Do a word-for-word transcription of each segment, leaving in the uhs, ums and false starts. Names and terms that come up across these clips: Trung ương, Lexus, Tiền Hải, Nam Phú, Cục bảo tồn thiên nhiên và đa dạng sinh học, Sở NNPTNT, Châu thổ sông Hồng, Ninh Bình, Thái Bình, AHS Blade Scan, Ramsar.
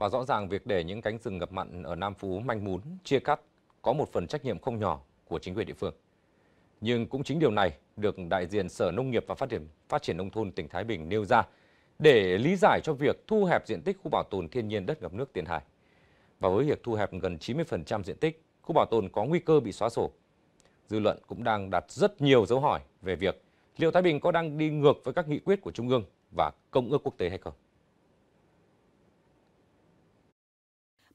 Và rõ ràng việc để những cánh rừng ngập mặn ở Nam Phú manh mún, chia cắt có một phần trách nhiệm không nhỏ của chính quyền địa phương. Nhưng cũng chính điều này được đại diện Sở Nông nghiệp và Phát triển Phát triển Nông thôn tỉnh Thái Bình nêu ra để lý giải cho việc thu hẹp diện tích khu bảo tồn thiên nhiên đất ngập nước Tiền Hải. Và với việc thu hẹp gần chín mươi phần trăm diện tích, khu bảo tồn có nguy cơ bị xóa sổ. Dư luận cũng đang đặt rất nhiều dấu hỏi về việc liệu Thái Bình có đang đi ngược với các nghị quyết của Trung ương và công ước quốc tế hay không?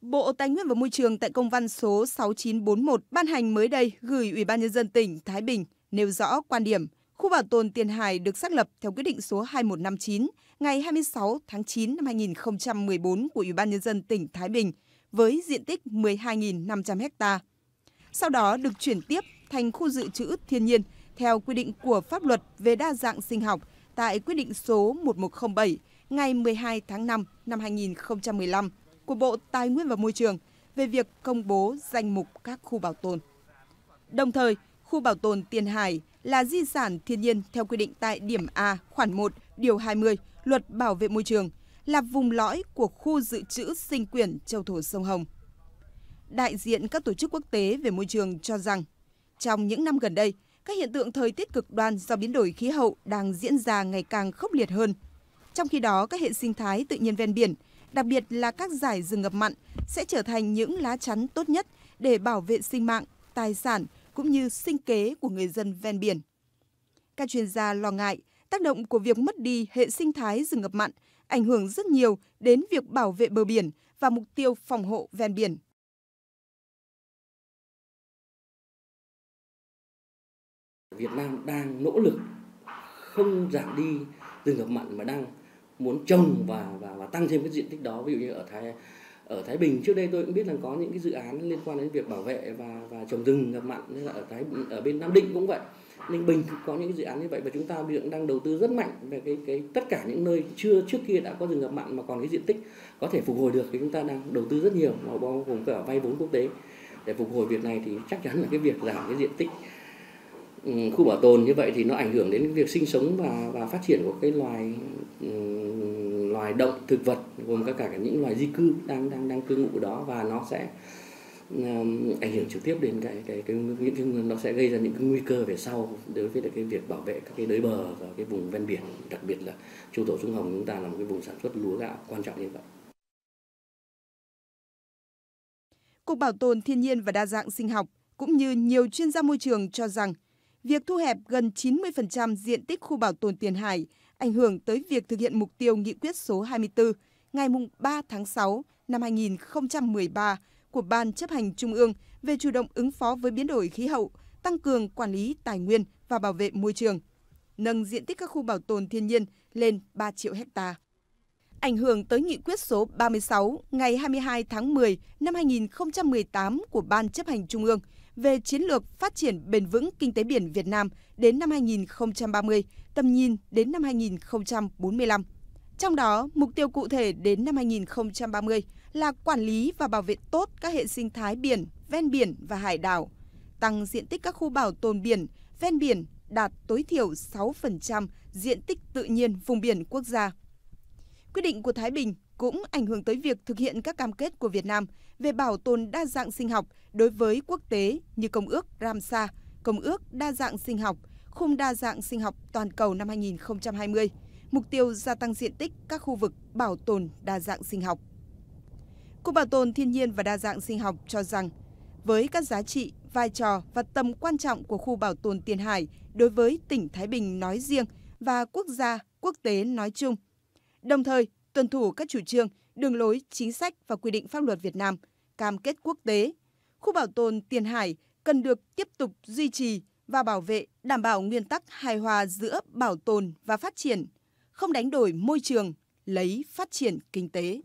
Bộ Tài nguyên và Môi trường tại công văn số sáu chín bốn mốt ban hành mới đây gửi Ủy ban Nhân dân tỉnh Thái Bình nêu rõ quan điểm khu bảo tồn Tiền Hải được xác lập theo quyết định số hai một năm chín ngày hai mươi sáu tháng chín năm hai nghìn không trăm mười bốn của Ủy ban Nhân dân tỉnh Thái Bình với diện tích mười hai nghìn năm trăm ha. Sau đó được chuyển tiếp thành khu dự trữ thiên nhiên theo quy định của pháp luật về đa dạng sinh học tại quyết định số một một không bảy ngày mười hai tháng năm năm hai nghìn không trăm mười lăm của Bộ Tài nguyên và Môi trường về việc công bố danh mục các khu bảo tồn. Đồng thời, khu bảo tồn Tiền Hải là di sản thiên nhiên theo quy định tại điểm A khoản một, điều hai mươi, Luật Bảo vệ Môi trường, là vùng lõi của khu dự trữ sinh quyển Châu thổ sông Hồng. Đại diện các tổ chức quốc tế về môi trường cho rằng, trong những năm gần đây, các hiện tượng thời tiết cực đoan do biến đổi khí hậu đang diễn ra ngày càng khốc liệt hơn. Trong khi đó, các hệ sinh thái tự nhiên ven biển, đặc biệt là các dải rừng ngập mặn sẽ trở thành những lá chắn tốt nhất để bảo vệ sinh mạng, tài sản cũng như sinh kế của người dân ven biển. Các chuyên gia lo ngại tác động của việc mất đi hệ sinh thái rừng ngập mặn ảnh hưởng rất nhiều đến việc bảo vệ bờ biển và mục tiêu phòng hộ ven biển. Việt Nam đang nỗ lực không giảm đi rừng ngập mặn mà đang muốn trồng và, và và tăng thêm cái diện tích đó. Ví dụ như ở Thái ở Thái Bình trước đây tôi cũng biết là có những cái dự án liên quan đến việc bảo vệ và và trồng rừng ngập mặn, nên là ở Thái ở bên Nam Định cũng vậy, Ninh Bình cũng có những cái dự án như vậy, và chúng ta hiện đang đầu tư rất mạnh về cái cái tất cả những nơi chưa trước kia đã có rừng ngập mặn mà còn cái diện tích có thể phục hồi được thì chúng ta đang đầu tư rất nhiều, bao gồm cả vay vốn quốc tế để phục hồi việc này. Thì chắc chắn là cái việc giảm cái diện tích khu bảo tồn như vậy thì nó ảnh hưởng đến việc sinh sống và và phát triển của cái loài loài động thực vật, gồm các cả những loài di cư đang đang đang cư ngụ ở đó, và nó sẽ um, ảnh hưởng trực tiếp đến cái cái cái những nó sẽ gây ra những cái nguy cơ về sau đối với cái việc bảo vệ các cái đới bờ và cái vùng ven biển, đặc biệt là Châu thổ sông Hồng chúng ta là một cái vùng sản xuất lúa gạo quan trọng như vậy. Cục Bảo tồn Thiên nhiên và Đa dạng Sinh học cũng như nhiều chuyên gia môi trường cho rằng việc thu hẹp gần chín mươi phần trăm diện tích khu bảo tồn Tiền Hải ảnh hưởng tới việc thực hiện mục tiêu nghị quyết số hai mươi tư ngày ba tháng sáu năm hai nghìn không trăm mười ba của Ban Chấp hành Trung ương về chủ động ứng phó với biến đổi khí hậu, tăng cường quản lý tài nguyên và bảo vệ môi trường, nâng diện tích các khu bảo tồn thiên nhiên lên ba triệu ha. Ảnh hưởng tới nghị quyết số ba mươi sáu ngày hai mươi hai tháng mười năm hai nghìn không trăm mười tám của Ban Chấp hành Trung ương về chiến lược phát triển bền vững kinh tế biển Việt Nam đến năm hai nghìn không trăm ba mươi, tầm nhìn đến năm hai nghìn không trăm bốn mươi lăm. Trong đó, mục tiêu cụ thể đến năm hai nghìn không trăm ba mươi là quản lý và bảo vệ tốt các hệ sinh thái biển, ven biển và hải đảo, tăng diện tích các khu bảo tồn biển, ven biển đạt tối thiểu sáu phần trăm diện tích tự nhiên vùng biển quốc gia. Quyết định của Thái Bình cũng ảnh hưởng tới việc thực hiện các cam kết của Việt Nam về bảo tồn đa dạng sinh học đối với quốc tế như Công ước Ramsar, Công ước Đa dạng Sinh học, Khung Đa dạng Sinh học Toàn cầu năm hai nghìn không trăm hai mươi, mục tiêu gia tăng diện tích các khu vực bảo tồn đa dạng sinh học. Cục Bảo tồn Thiên nhiên và Đa dạng Sinh học cho rằng, với các giá trị, vai trò và tầm quan trọng của khu bảo tồn Tiền Hải đối với tỉnh Thái Bình nói riêng và quốc gia, quốc tế nói chung, đồng thời tuân thủ các chủ trương, đường lối, chính sách và quy định pháp luật Việt Nam, cam kết quốc tế, khu bảo tồn Tiền Hải cần được tiếp tục duy trì và bảo vệ, đảm bảo nguyên tắc hài hòa giữa bảo tồn và phát triển, không đánh đổi môi trường, lấy phát triển kinh tế.